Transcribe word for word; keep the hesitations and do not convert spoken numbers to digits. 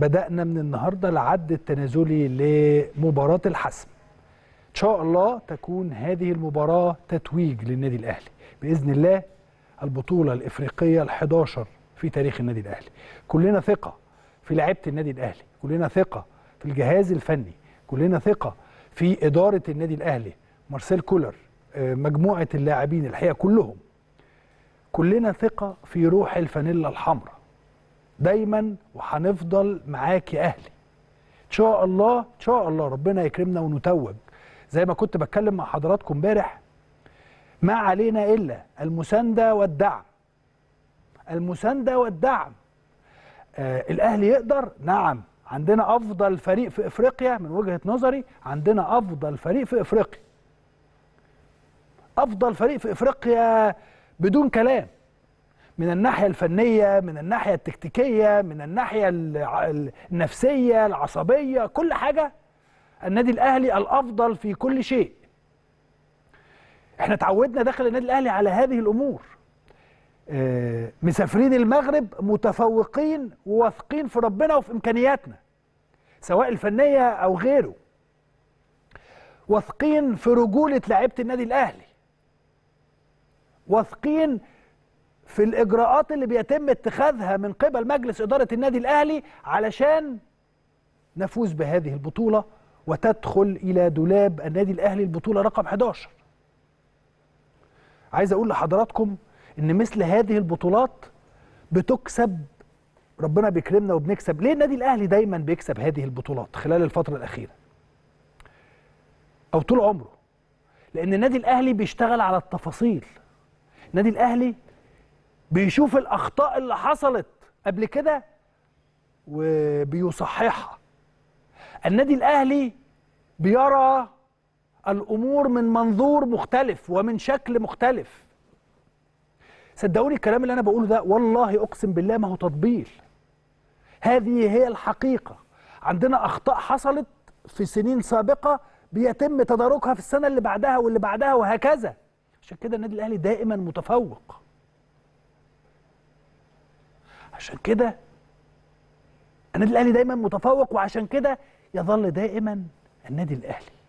بدأنا من النهارده العد التنازلي لمباراة الحسم. إن شاء الله تكون هذه المباراة تتويج للنادي الأهلي بإذن الله البطولة الإفريقية الحادية عشرة في تاريخ النادي الأهلي. كلنا ثقة في لعيبة النادي الأهلي، كلنا ثقة في الجهاز الفني، كلنا ثقة في إدارة النادي الأهلي، مارسيل كولر، مجموعة اللاعبين الحقيقة كلهم. كلنا ثقة في روح الفانيلا الحمراء. دايما وهنفضل معاك يا اهلي. ان شاء الله ان شاء الله ربنا يكرمنا ونتوج. زي ما كنت بتكلم مع حضراتكم امبارح، ما علينا الا المسانده والدعم. المسانده والدعم. آه الاهلي يقدر؟ نعم، عندنا افضل فريق في افريقيا من وجهه نظري، عندنا افضل فريق في افريقيا. افضل فريق في افريقيا بدون كلام. من الناحية الفنية، من الناحية التكتيكية، من الناحية النفسية، العصبية، كل حاجة النادي الأهلي الأفضل في كل شيء. احنا تعودنا داخل النادي الأهلي على هذه الأمور. اه مسافرين المغرب متفوقين وواثقين في ربنا وفي إمكانياتنا، سواء الفنية أو غيره، واثقين في رجولة لعيبة النادي الأهلي، واثقين في الإجراءات اللي بيتم اتخاذها من قبل مجلس إدارة النادي الأهلي علشان نفوز بهذه البطولة وتدخل إلى دولاب النادي الأهلي البطولة رقم حادية عشرة. عايز أقول لحضراتكم إن مثل هذه البطولات بتكسب، ربنا بيكرمنا وبنكسب. ليه النادي الأهلي دايما بيكسب هذه البطولات خلال الفترة الأخيرة أو طول عمره؟ لأن النادي الأهلي بيشتغل على التفاصيل. النادي الأهلي بيشوف الأخطاء اللي حصلت قبل كده وبيصححها. النادي الأهلي بيرى الأمور من منظور مختلف ومن شكل مختلف. صدقوني الكلام اللي أنا بقوله ده والله أقسم بالله ما هو تطبيل، هذه هي الحقيقة. عندنا أخطاء حصلت في سنين سابقة بيتم تداركها في السنة اللي بعدها واللي بعدها وهكذا. عشان كده النادي الأهلي دائما متفوق، عشان كده النادي الأهلي دايما متفوق، وعشان كده يظل دائما النادي الأهلي.